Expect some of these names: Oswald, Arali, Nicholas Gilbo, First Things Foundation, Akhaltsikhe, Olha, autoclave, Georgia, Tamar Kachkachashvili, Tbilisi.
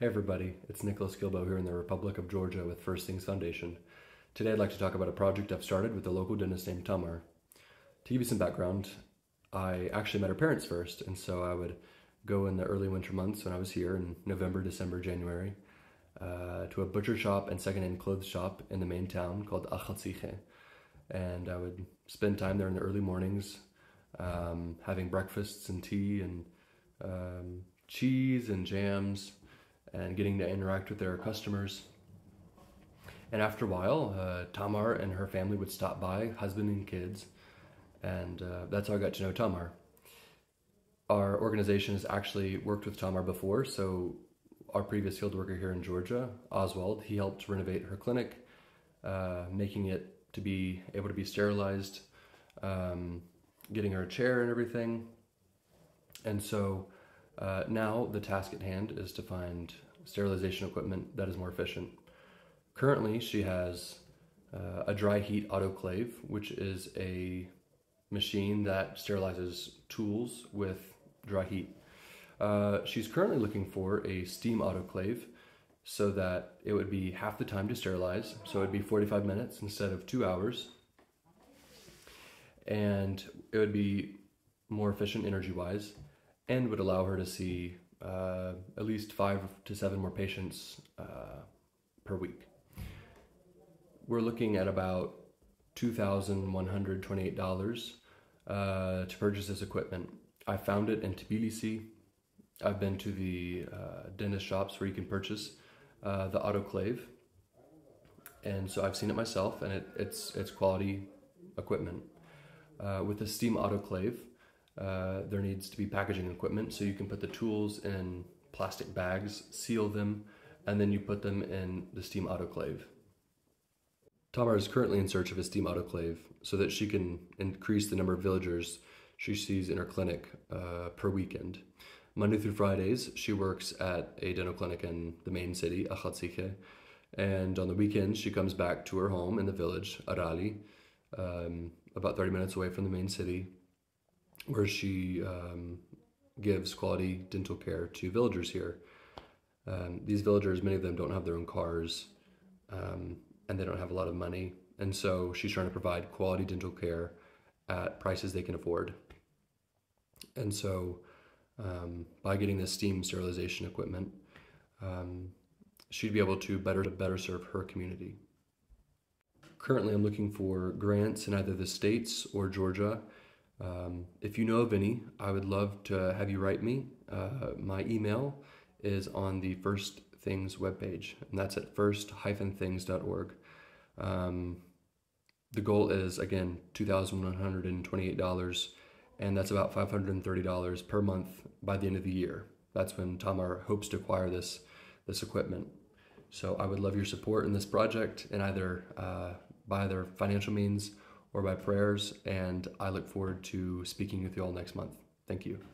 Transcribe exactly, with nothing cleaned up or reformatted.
Hey everybody, it's Nicholas Gilbo here in the Republic of Georgia with First Things Foundation. Today I'd like to talk about a project I've started with a local dentist named Tamar. To give you some background, I actually met her parents first, and so I would go in the early winter months when I was here in November, December, January, uh, to a butcher shop and second-hand clothes shop in the main town called Akhaltsikhe. And I would spend time there in the early mornings, um, having breakfasts and tea and um, cheese and jams, and getting to interact with their customers. And after a while, uh, Tamar and her family would stop by, husband and kids, and uh, that's how I got to know Tamar. Our organization has actually worked with Tamar before, so our previous field worker here in Georgia, Oswald, he helped renovate her clinic, uh, making it to be able to be sterilized, um, getting her a chair and everything. And so Uh, now the task at hand is to find sterilization equipment that is more efficient. Currently she has uh, a dry heat autoclave, which is a machine that sterilizes tools with dry heat. Uh, she's currently looking for a steam autoclave so that it would be half the time to sterilize, so it would be forty-five minutes instead of two hours. And it would be more efficient energy-wise, and would allow her to see uh, at least five to seven more patients uh, per week. We're looking at about two thousand one hundred twenty-eight dollars uh, to purchase this equipment. I found it in Tbilisi. I've been to the uh, dentist shops where you can purchase uh, the autoclave, and so I've seen it myself, and it, it's, it's quality equipment. Uh, with the steam autoclave, Uh, there needs to be packaging equipment, so you can put the tools in plastic bags, seal them, and then you put them in the steam autoclave. Tamar is currently in search of a steam autoclave so that she can increase the number of villagers she sees in her clinic uh, per weekend. Monday through Fridays, she works at a dental clinic in the main city, Akhaltsikhe, and on the weekends, she comes back to her home in the village, Arali, um, about thirty minutes away from the main city, where she um, gives quality dental care to villagers here. Um, these villagers, many of them don't have their own cars, um, and they don't have a lot of money, and so she's trying to provide quality dental care at prices they can afford. And so um, by getting this steam sterilization equipment, um, she'd be able to better, better serve her community. Currently, I'm looking for grants in either the States or Georgia. Um, if you know of any, I would love to have you write me. Uh, my email is on the First Things webpage, and that's at first things dot org. Um, the goal is, again, two thousand one hundred twenty-eight dollars, and that's about five hundred thirty dollars per month by the end of the year. That's when Tamar hopes to acquire this, this equipment. So I would love your support in this project, and either uh, by their financial means or by prayers, and I look forward to speaking with you all next month. Thank you.